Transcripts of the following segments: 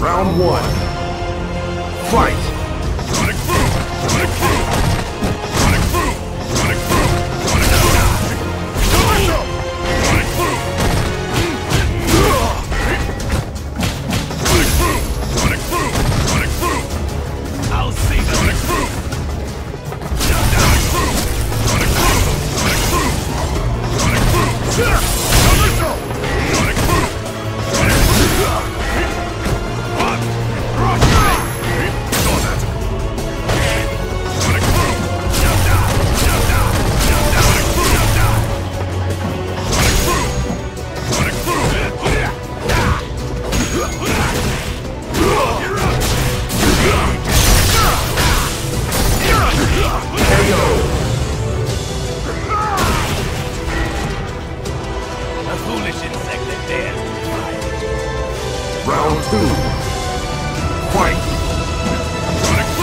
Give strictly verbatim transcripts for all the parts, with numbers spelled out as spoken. Round one. Fight! Sonic Boom! Sonic Boom! Sonic Boom! Sonic Boom! Sonic Boom! Sonic Boom! Sonic Boom! Sonic Boom! Sonic Boom! I'll see that. Sonic Boom! Sonic Boom! Sonic Boom! Sonic Boom! Sonic Boom! Sonic Boom! Sonic Boom! Round one. Fight! Round two. Fight!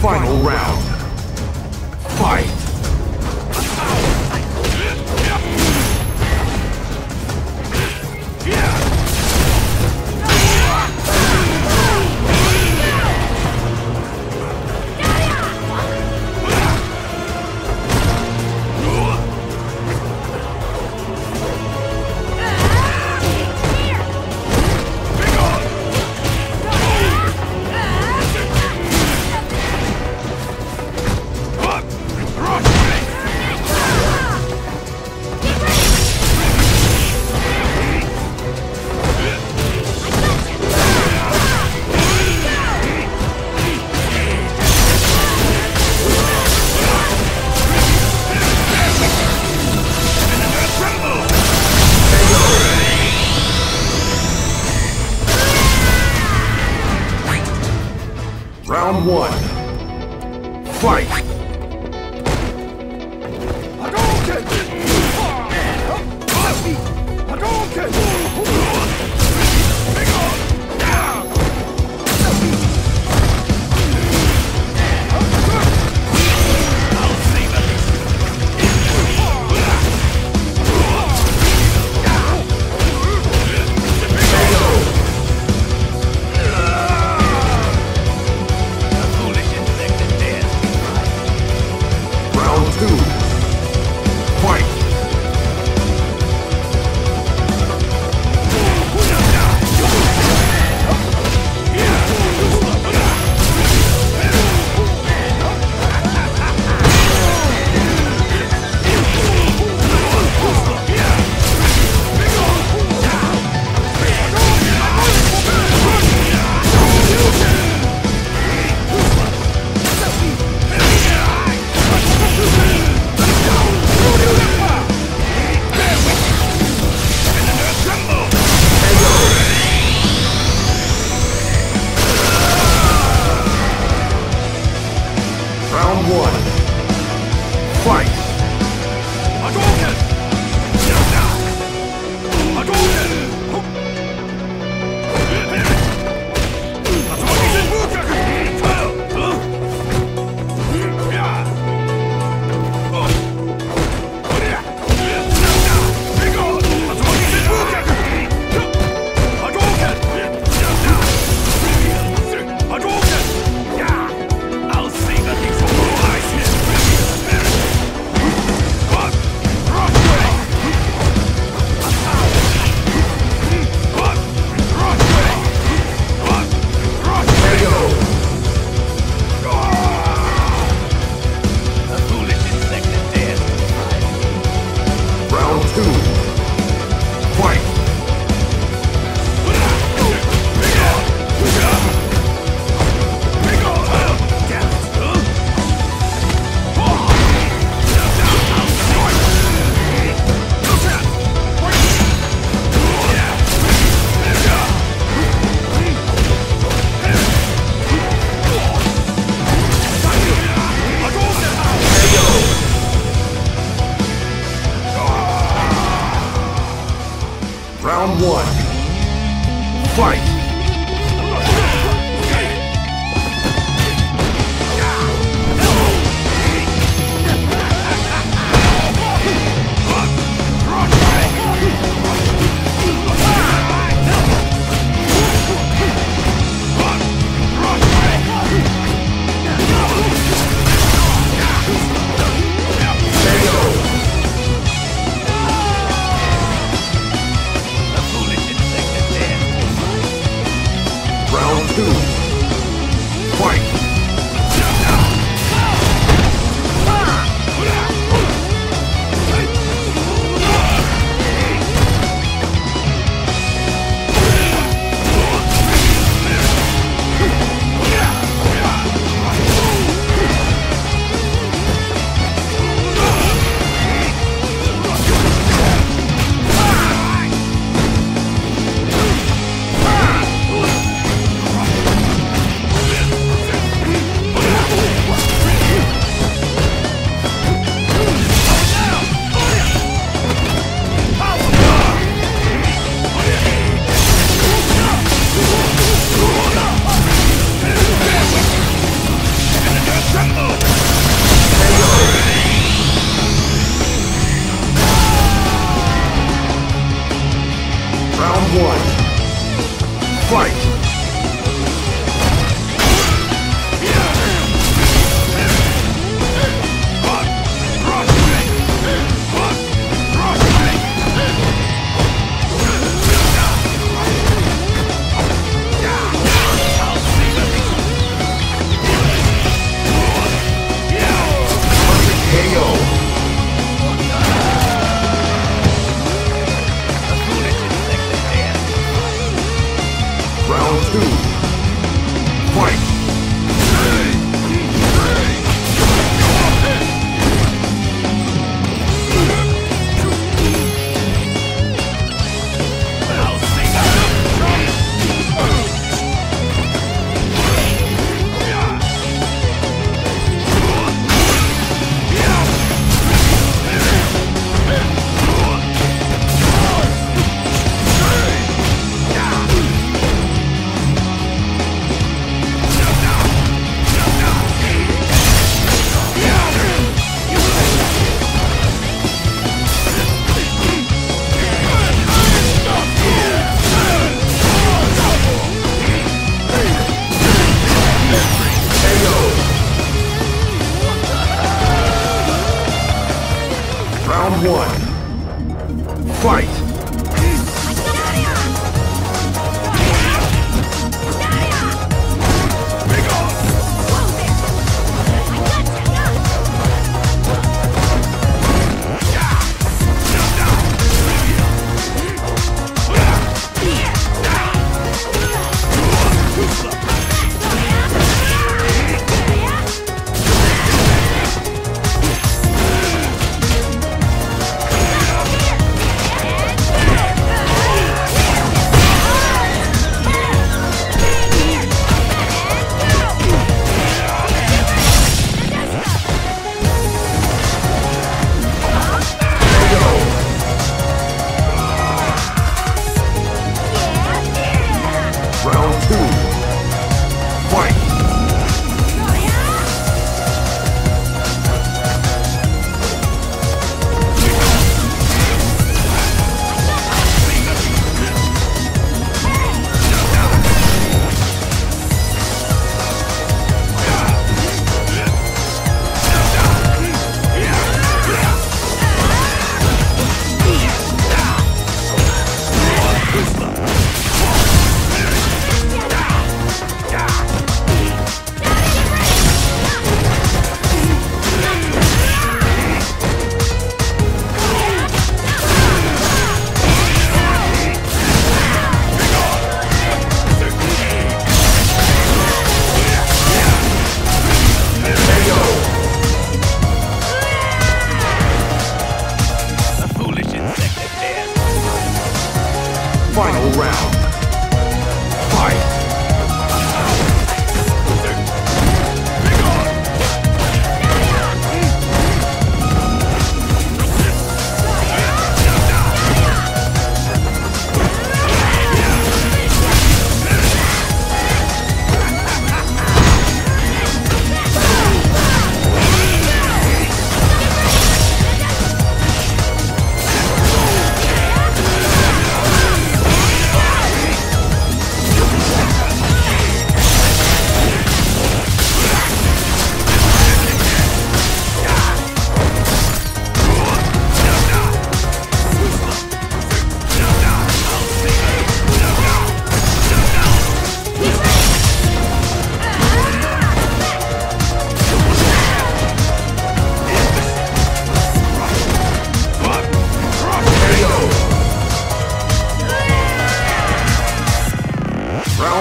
Final round. Fight! Round one. Fight! Round one. Fight!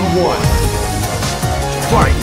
Round one. Fight!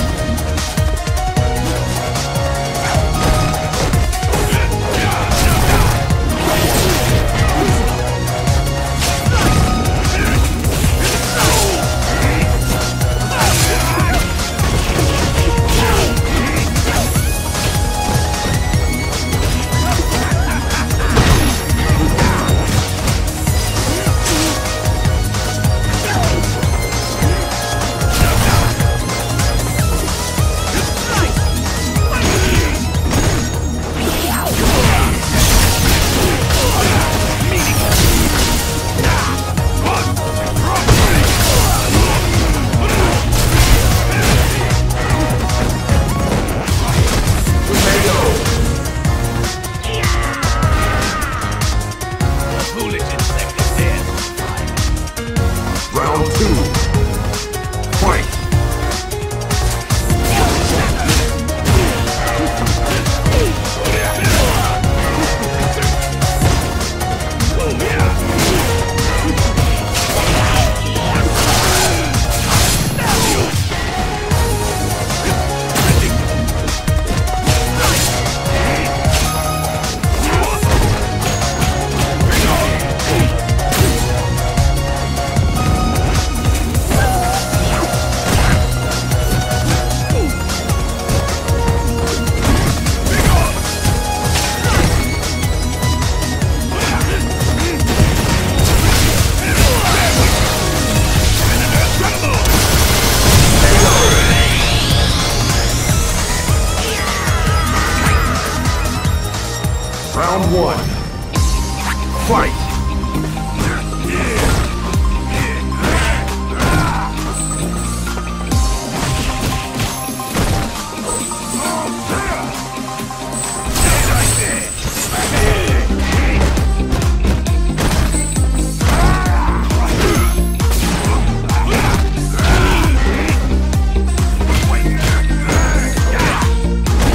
Round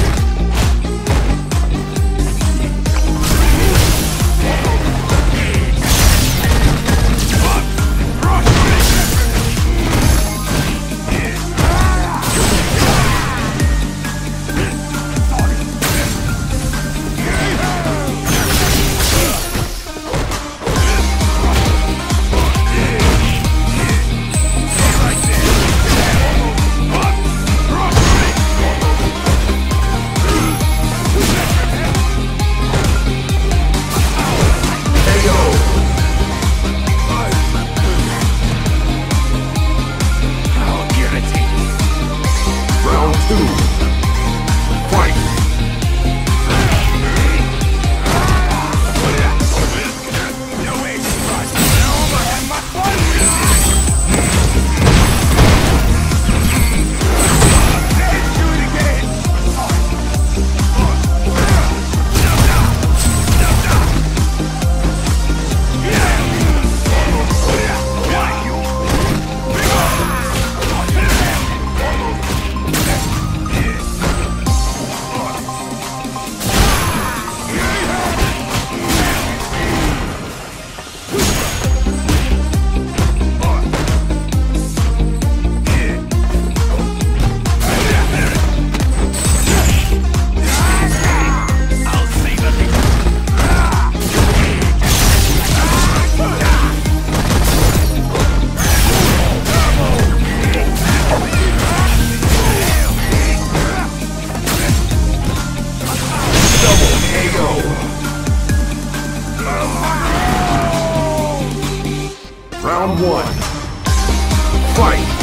one. Fight! Round one. Fight!